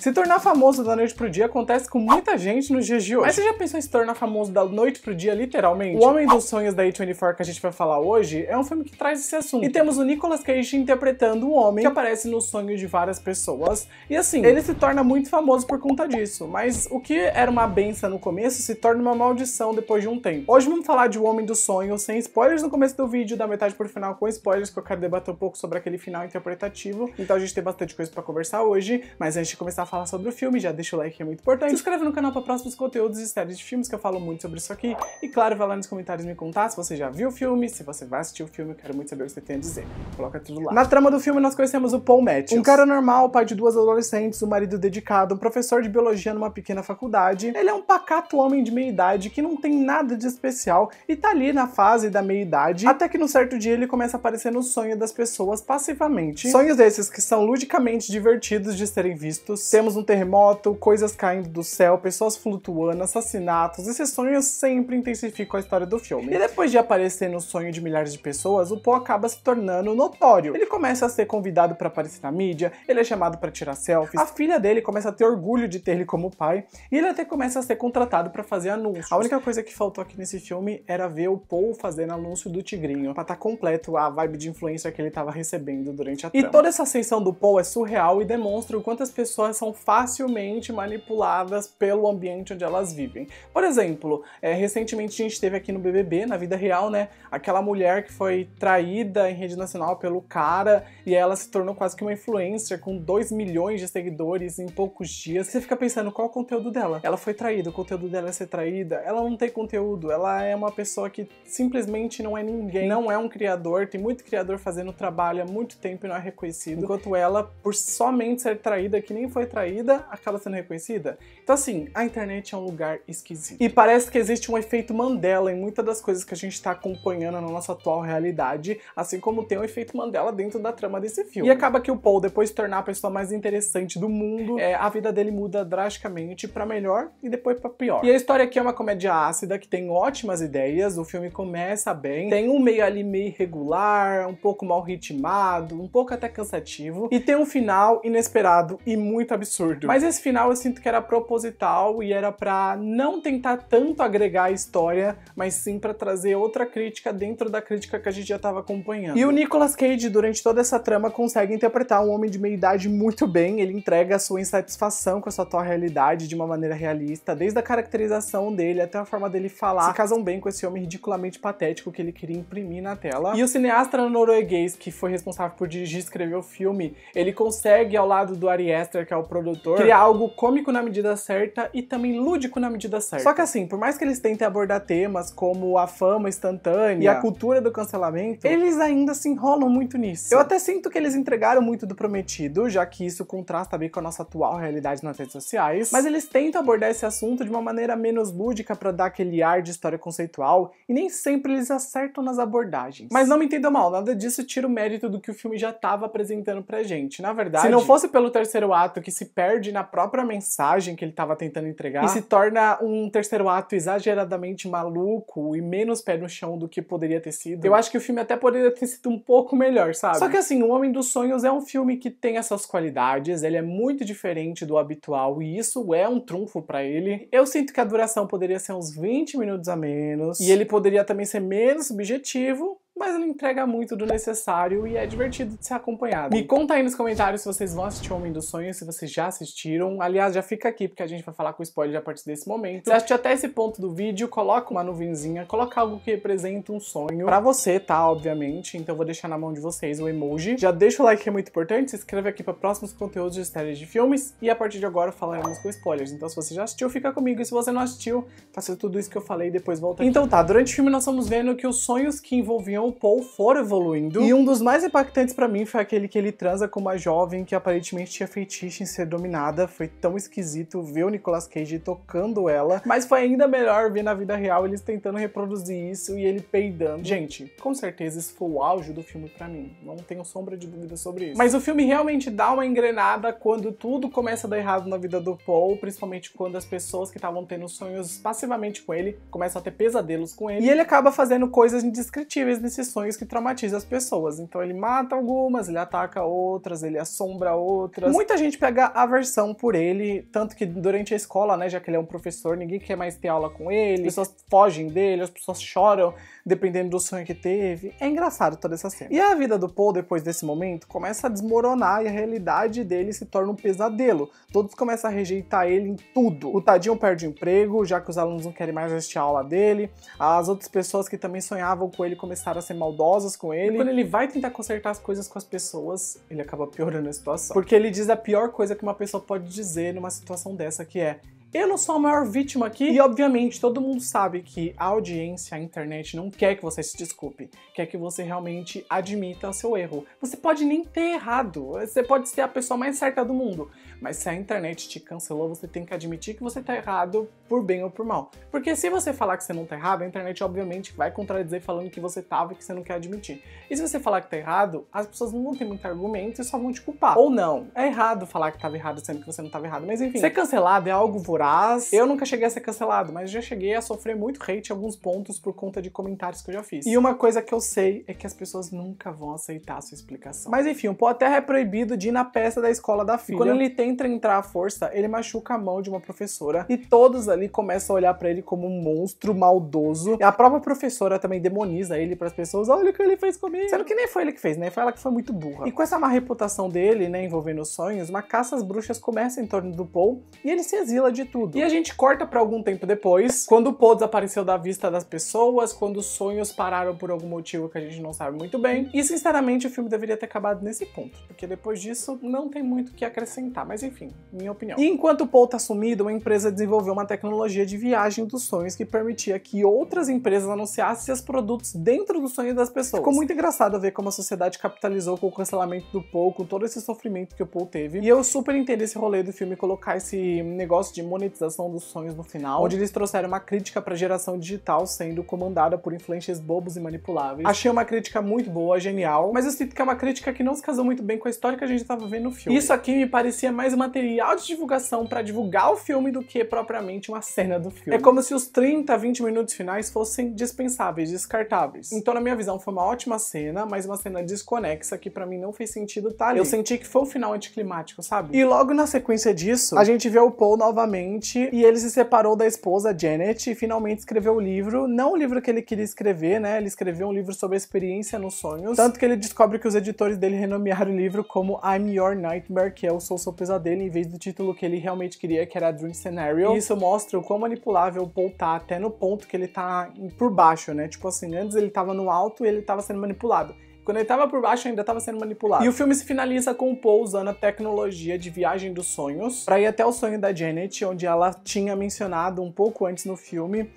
Se tornar famoso da noite pro dia acontece com muita gente nos dias de hoje. Mas você já pensou em se tornar famoso da noite pro dia, literalmente? O Homem dos Sonhos da A24 que a gente vai falar hoje é um filme que traz esse assunto. E temos o Nicolas Cage interpretando um homem que aparece no sonho de várias pessoas. E assim, ele se torna muito famoso por conta disso. Mas o que era uma benção no começo se torna uma maldição depois de um tempo. Hoje vamos falar de O Homem dos Sonhos, sem spoilers no começo do vídeo, da metade pro final com spoilers, que eu quero debater um pouco sobre aquele final interpretativo. Então a gente tem bastante coisa pra conversar hoje, mas antes de começar a falar sobre o filme, já deixa o like, que é muito importante. Se inscreve no canal para próximos conteúdos e séries de filmes, que eu falo muito sobre isso aqui. E claro, vai lá nos comentários me contar se você já viu o filme, se você vai assistir o filme, eu quero muito saber o que você tem a dizer. Coloca tudo lá. Na trama do filme, nós conhecemos o Paul Matthews, um cara normal, pai de duas adolescentes, um marido dedicado, um professor de biologia numa pequena faculdade. Ele é um pacato homem de meia-idade que não tem nada de especial e tá ali na fase da meia-idade, até que num certo dia ele começa a aparecer no sonho das pessoas passivamente. Sonhos esses que são ludicamente divertidos de serem vistos. Temos um terremoto, coisas caindo do céu, pessoas flutuando, assassinatos. Esses sonhos sempre intensificam a história do filme. E depois de aparecer no sonho de milhares de pessoas, o Paul acaba se tornando notório. Ele começa a ser convidado para aparecer na mídia, ele é chamado para tirar selfies, a filha dele começa a ter orgulho de ter ele como pai, e ele até começa a ser contratado para fazer anúncios. A única coisa que faltou aqui nesse filme era ver o Paul fazendo anúncio do tigrinho, pra estar completo a vibe de influencer que ele tava recebendo durante a trama. E toda essa ascensão do Paul é surreal e demonstra o quanto as pessoas são facilmente manipuladas pelo ambiente onde elas vivem. Por exemplo, recentemente a gente teve aqui no BBB, na vida real, né, aquela mulher que foi traída em rede nacional pelo cara e ela se tornou quase que uma influencer com 2 milhões de seguidores em poucos dias. Você fica pensando qual é o conteúdo dela. Ela foi traída, o conteúdo dela é ser traída, ela não tem conteúdo, ela é uma pessoa que simplesmente não é ninguém, não é um criador, tem muito criador fazendo trabalho há muito tempo e não é reconhecido, enquanto ela, por somente ser traída, que nem foi traída, acaba sendo reconhecida. Então assim, a internet é um lugar esquisito. E parece que existe um efeito Mandela em muitas das coisas que a gente tá acompanhando na nossa atual realidade, assim como tem um efeito Mandela dentro da trama desse filme. E acaba que o Paul, depois de tornar a pessoa mais interessante do mundo, a vida dele muda drasticamente pra melhor e depois pra pior. E a história aqui é uma comédia ácida que tem ótimas ideias, o filme começa bem, tem um meio ali meio irregular, um pouco mal ritmado, um pouco até cansativo, e tem um final inesperado e muito absurdo. Mas esse final eu sinto que era proposital e era pra não tentar tanto agregar a história, mas sim pra trazer outra crítica dentro da crítica que a gente já tava acompanhando. E o Nicolas Cage, durante toda essa trama, consegue interpretar um homem de meia-idade muito bem, ele entrega a sua insatisfação com a sua atual realidade de uma maneira realista, desde a caracterização dele até a forma dele falar, se casam bem com esse homem ridiculamente patético que ele queria imprimir na tela. E o cineasta norueguês que foi responsável por dirigir e escrever o filme, ele consegue, ao lado do Ari Aster, que é o produtor, criar algo cômico na medida certa e também lúdico na medida certa. Só que assim, por mais que eles tentem abordar temas como a fama instantânea e a cultura do cancelamento, eles ainda se enrolam muito nisso. Eu até sinto que eles entregaram muito do prometido, já que isso contrasta bem com a nossa atual realidade nas redes sociais, mas eles tentam abordar esse assunto de uma maneira menos lúdica pra dar aquele ar de história conceitual, e nem sempre eles acertam nas abordagens. Mas não me entenda mal, nada disso tira o mérito do que o filme já estava apresentando pra gente. Na verdade, se não fosse pelo terceiro ato que se perde na própria mensagem que ele estava tentando entregar, e se torna um terceiro ato exageradamente maluco e menos pé no chão do que poderia ter sido, eu acho que o filme até poderia ter sido um pouco melhor, sabe? Só que assim, O Homem dos Sonhos é um filme que tem essas qualidades, ele é muito diferente do habitual, e isso é um trunfo pra ele. Eu sinto que a duração poderia ser uns 20 minutos a menos, e ele poderia também ser menos subjetivo, mas ele entrega muito do necessário e é divertido de ser acompanhado. Me conta aí nos comentários se vocês vão assistir O Homem dos Sonhos, se vocês já assistiram. Aliás, já fica aqui, porque a gente vai falar com spoiler a partir desse momento. Se assistiu até esse ponto do vídeo, coloca uma nuvenzinha, coloca algo que representa um sonho pra você, tá? Obviamente. Então eu vou deixar na mão de vocês o emoji. Já deixa o like, que é muito importante, se inscreve aqui pra próximos conteúdos de séries de filmes, e a partir de agora falaremos com spoilers. Então se você já assistiu, fica comigo, e se você não assistiu, faça tudo isso que eu falei e depois volta aqui. Então tá, durante o filme nós estamos vendo que os sonhos que envolviam o Paul foram evoluindo, e um dos mais impactantes pra mim foi aquele que ele transa com uma jovem que aparentemente tinha feitiço em ser dominada. Foi tão esquisito ver o Nicolas Cage tocando ela, mas foi ainda melhor ver na vida real eles tentando reproduzir isso e ele peidando. Gente, com certeza isso foi o auge do filme pra mim, não tenho sombra de dúvida sobre isso. Mas o filme realmente dá uma engrenada quando tudo começa a dar errado na vida do Paul, principalmente quando as pessoas que estavam tendo sonhos passivamente com ele começam a ter pesadelos com ele, e ele acaba fazendo coisas indescritíveis nesse esses sonhos que traumatizam as pessoas. Então ele mata algumas, ele ataca outras, ele assombra outras. Muita gente pega aversão por ele, tanto que durante a escola, né, já que ele é um professor, ninguém quer mais ter aula com ele, as pessoas fogem dele, as pessoas choram, dependendo do sonho que teve. É engraçado toda essa cena. E a vida do Paul, depois desse momento, começa a desmoronar e a realidade dele se torna um pesadelo. Todos começam a rejeitar ele em tudo. O tadinho perde o emprego, já que os alunos não querem mais assistir a aula dele. As outras pessoas que também sonhavam com ele começaram a ser maldosas com ele. E quando ele vai tentar consertar as coisas com as pessoas, ele acaba piorando a situação. Porque ele diz a pior coisa que uma pessoa pode dizer numa situação dessa, que é: eu não sou a maior vítima aqui. E obviamente todo mundo sabe que a audiência, a internet, não quer que você se desculpe, quer que você realmente admita o seu erro. Você pode nem ter errado, você pode ser a pessoa mais certa do mundo, mas se a internet te cancelou, você tem que admitir que você tá errado, por bem ou por mal. Porque se você falar que você não tá errado, a internet obviamente vai contradizer falando que você tava e que você não quer admitir. E se você falar que tá errado, as pessoas não vão ter muito argumento e só vão te culpar. Ou não, é errado falar que tava errado sendo que você não tava errado, mas enfim. Ser cancelado é algo voraz. Eu nunca cheguei a ser cancelado, mas já cheguei a sofrer muito hate em alguns pontos por conta de comentários que eu já fiz. E uma coisa que eu sei é que as pessoas nunca vão aceitar a sua explicação. Mas enfim, o Paul até é proibido de ir na peça da escola da filha. E quando ele tenta entrar à força, ele machuca a mão de uma professora e todos ali começam a olhar pra ele como um monstro maldoso. E a própria professora também demoniza ele pras pessoas: olha o que ele fez comigo. Sendo que nem foi ele que fez, né? Foi ela que foi muito burra. E com essa má reputação dele, né, envolvendo os sonhos, uma caça às bruxas começa em torno do Paul e ele se exila de tudo. E a gente corta pra algum tempo depois, quando o Paul desapareceu da vista das pessoas, quando os sonhos pararam por algum motivo que a gente não sabe muito bem. E sinceramente o filme deveria ter acabado nesse ponto, porque depois disso não tem muito o que acrescentar, mas enfim, minha opinião. E enquanto o Paul tá sumido, uma empresa desenvolveu uma tecnologia de viagem dos sonhos que permitia que outras empresas anunciassem seus produtos dentro do sonho das pessoas. Ficou muito engraçado ver como a sociedade capitalizou com o cancelamento do Paul, com todo esse sofrimento que o Paul teve. E eu super entendo esse rolê do filme colocar esse negócio de monetização dos sonhos no final, onde eles trouxeram uma crítica pra geração digital sendo comandada por influencers bobos e manipuláveis. Achei uma crítica muito boa, genial, mas eu sinto que é uma crítica que não se casou muito bem com a história que a gente tava vendo no filme. Isso aqui me parecia mais material de divulgação pra divulgar o filme do que propriamente uma cena do filme. É como se os 30, 20 minutos finais fossem dispensáveis, descartáveis. Então, na minha visão, foi uma ótima cena, mas uma cena desconexa que pra mim não fez sentido tá ali. Eu senti que foi um final anticlimático, sabe? E logo na sequência disso, a gente vê o Paul novamente e ele se separou da esposa, Janet, e finalmente escreveu o livro. Não o livro que ele queria escrever, né? Ele escreveu um livro sobre a experiência nos sonhos. Tanto que ele descobre que os editores dele renomearam o livro como I'm Your Nightmare, que é o Seu Pesadelo, em vez do título que ele realmente queria, que era Dream Scenario. E isso mostra o quão manipulável o Paul tá, até no ponto que ele tá por baixo, né? Tipo assim, antes ele tava no alto e ele tava sendo manipulado. Quando ele tava por baixo, ainda tava sendo manipulado. E o filme se finaliza com o Paul usando a tecnologia de viagem dos sonhos pra ir até o sonho da Janet, onde ela tinha mencionado um pouco antes no filme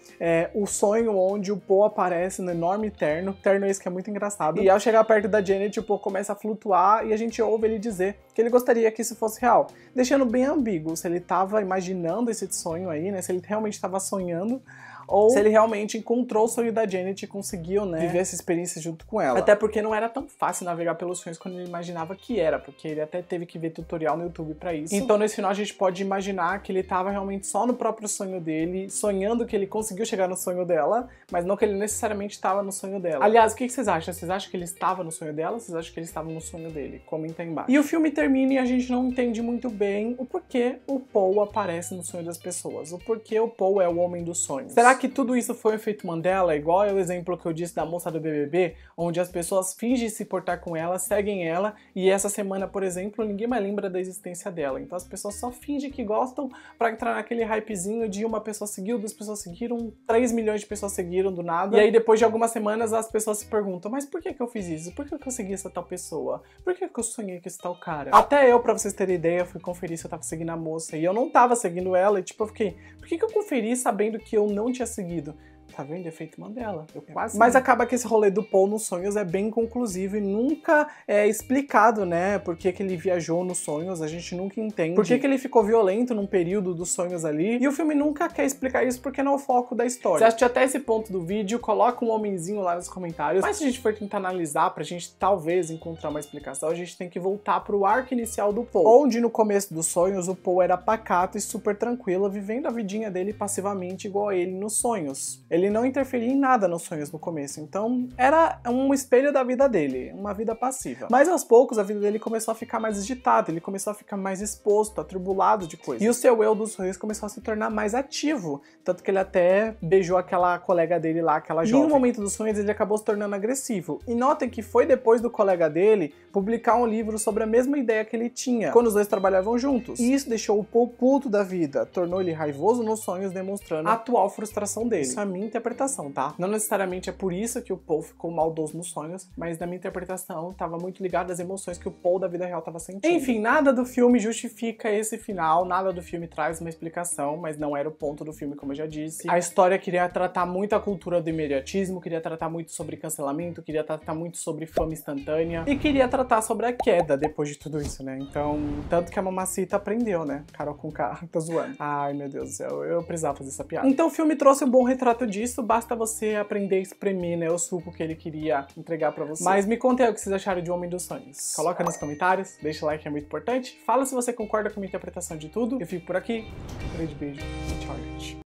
o sonho onde o Paul aparece no enorme terno. Terno esse que é muito engraçado. E ao chegar perto da Janet, o Paul começa a flutuar e a gente ouve ele dizer que ele gostaria que isso fosse real, deixando bem ambíguo se ele tava imaginando esse sonho aí, né? Se ele realmente tava sonhando ou se ele realmente encontrou o sonho da Janet e conseguiu, né, viver essa experiência junto com ela. Até porque não era tão fácil navegar pelos sonhos quando ele imaginava que era, porque ele até teve que ver tutorial no YouTube pra isso. Então nesse final a gente pode imaginar que ele tava realmente só no próprio sonho dele, sonhando que ele conseguiu chegar no sonho dela, mas não que ele necessariamente tava no sonho dela. Aliás, o que vocês acham? Vocês acham que ele estava no sonho dela ou vocês acham que ele estava no sonho dele? Comenta aí embaixo. E o filme termina e a gente não entende muito bem o porquê o Paul aparece no sonho das pessoas, o porquê o Paul é o homem dos sonhos. Será que tudo isso foi um efeito Mandela, igual é o exemplo que eu disse da moça do BBB, onde as pessoas fingem se portar com ela, seguem ela, e essa semana, por exemplo, ninguém mais lembra da existência dela. Então as pessoas só fingem que gostam pra entrar naquele hypezinho de uma pessoa seguiu, duas pessoas seguiram, 3 milhões de pessoas seguiram do nada. E aí depois de algumas semanas as pessoas se perguntam: mas por que que eu fiz isso? Por que que eu segui essa tal pessoa? Por que que eu sonhei com esse tal cara? Até eu, pra vocês terem ideia, fui conferir se eu tava seguindo a moça e eu não tava seguindo ela, e tipo, eu fiquei: por que que eu conferi sabendo que eu não tinha seguido? Tá vendo? Efeito Mandela. Eu quase... Mas acaba que esse rolê do Paul nos sonhos é bem conclusivo e nunca é explicado, né? Por que que ele viajou nos sonhos, a gente nunca entende. Por que que ele ficou violento num período dos sonhos ali? E o filme nunca quer explicar isso porque não é o foco da história. Se assistiu até esse ponto do vídeo, coloca um homenzinho lá nos comentários. Mas se a gente for tentar analisar pra gente talvez encontrar uma explicação, a gente tem que voltar pro arco inicial do Paul, onde no começo dos sonhos o Paul era pacato e super tranquilo, vivendo a vidinha dele passivamente igual a ele nos sonhos. Ele ele não interferia em nada nos sonhos no começo, então era um espelho da vida dele, uma vida passiva. Mas aos poucos a vida dele começou a ficar mais agitada, ele começou a ficar mais exposto, atribulado de coisas. E o seu eu dos sonhos começou a se tornar mais ativo, tanto que ele até beijou aquela colega dele lá, aquela jovem. E no momento dos sonhos ele acabou se tornando agressivo. E notem que foi depois do colega dele publicar um livro sobre a mesma ideia que ele tinha, quando os dois trabalhavam juntos. E isso deixou o Paul puto da vida, tornou ele raivoso nos sonhos, demonstrando a atual frustração dele. Isso é a minha interpretação, tá? Não necessariamente é por isso que o Paul ficou maldoso nos sonhos, mas na minha interpretação tava muito ligado às emoções que o Paul da vida real tava sentindo. Enfim, nada do filme justifica esse final, nada do filme traz uma explicação, mas não era o ponto do filme, como eu já disse. A história queria tratar muito a cultura do imediatismo, queria tratar muito sobre cancelamento, queria tratar muito sobre fama instantânea e queria tratar sobre a queda depois de tudo isso, né? Então, tanto que a mamacita aprendeu, né? Carol Conká, tô zoando. Ai, meu Deus do céu, eu precisava fazer essa piada. Então o filme trouxe um bom retrato disso, basta você aprender a espremer, né, o suco que ele queria entregar pra você. Mas me contem aí o que vocês acharam de O Homem dos Sonhos. Coloca nos comentários, deixa o like, é muito importante. Fala se você concorda com a minha interpretação de tudo. Eu fico por aqui, um grande beijo e tchau, gente.